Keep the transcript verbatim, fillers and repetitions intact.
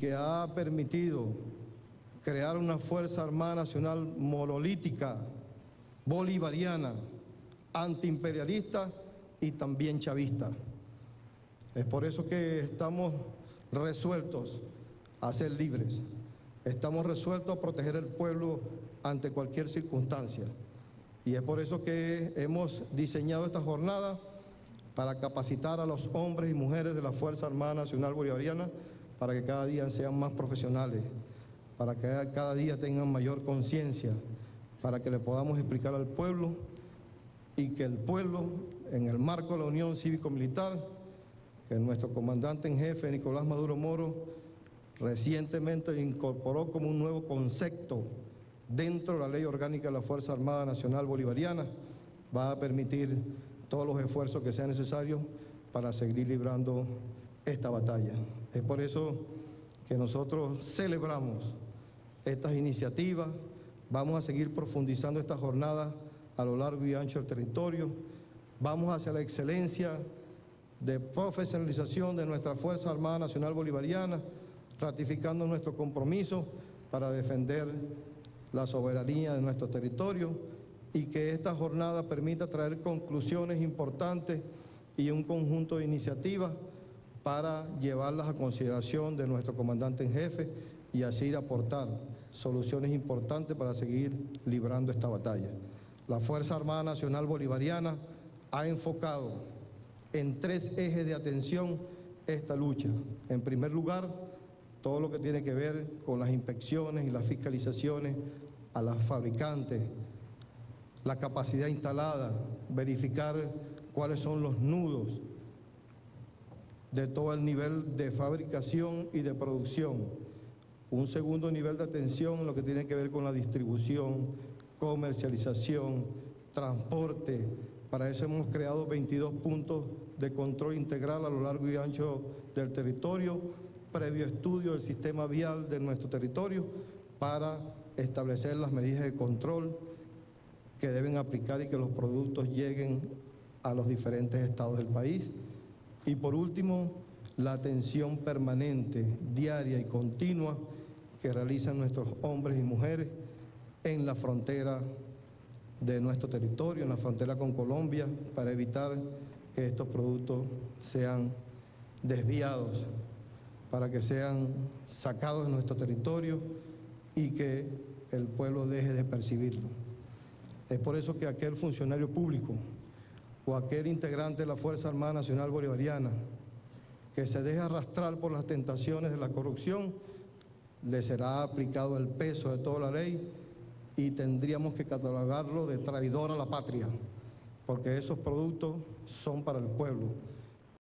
que ha permitido crear una Fuerza Armada Nacional monolítica, bolivariana, antiimperialista y también chavista. Es por eso que estamos resueltos a ser libres, estamos resueltos a proteger el pueblo ante cualquier circunstancia. Y es por eso que hemos diseñado esta jornada para capacitar a los hombres y mujeres de la Fuerza Armada Nacional Bolivariana para que cada día sean más profesionales, para que cada día tengan mayor conciencia, para que le podamos explicar al pueblo y que el pueblo, en el marco de la Unión Cívico-Militar, que nuestro comandante en jefe, Nicolás Maduro Moro, recientemente incorporó como un nuevo concepto dentro de la Ley Orgánica de la Fuerza Armada Nacional Bolivariana, va a permitir todos los esfuerzos que sean necesarios para seguir librando esta batalla. Es por eso que nosotros celebramos estas iniciativas, vamos a seguir profundizando esta jornada a lo largo y ancho del territorio, vamos hacia la excelencia de profesionalización de nuestra Fuerza Armada Nacional Bolivariana, ratificando nuestro compromiso para defender la soberanía de nuestro territorio y que esta jornada permita traer conclusiones importantes y un conjunto de iniciativas para llevarlas a consideración de nuestro comandante en jefe y así aportar soluciones importantes para seguir librando esta batalla. La Fuerza Armada Nacional Bolivariana ha enfocado en tres ejes de atención esta lucha. En primer lugar, todo lo que tiene que ver con las inspecciones y las fiscalizaciones a las fabricantes, la capacidad instalada, verificar cuáles son los nudos de todo el nivel de fabricación y de producción. Un segundo nivel de atención, lo que tiene que ver con la distribución, comercialización, transporte. Para eso hemos creado veintidós puntos de control integral a lo largo y ancho del territorio, previo estudio del sistema vial de nuestro territorio para establecer las medidas de control que deben aplicar y que los productos lleguen a los diferentes estados del país. Y por último, la atención permanente, diaria y continua que realizan nuestros hombres y mujeres en la frontera de nuestro territorio, en la frontera con Colombia, para evitar que estos productos sean desviados, para que sean sacados de nuestro territorio y que el pueblo deje de percibirlo. Es por eso que aquel funcionario público o aquel integrante de la Fuerza Armada Nacional Bolivariana que se deje arrastrar por las tentaciones de la corrupción, le será aplicado el peso de toda la ley y tendríamos que catalogarlo de traidor a la patria, porque esos productos son para el pueblo.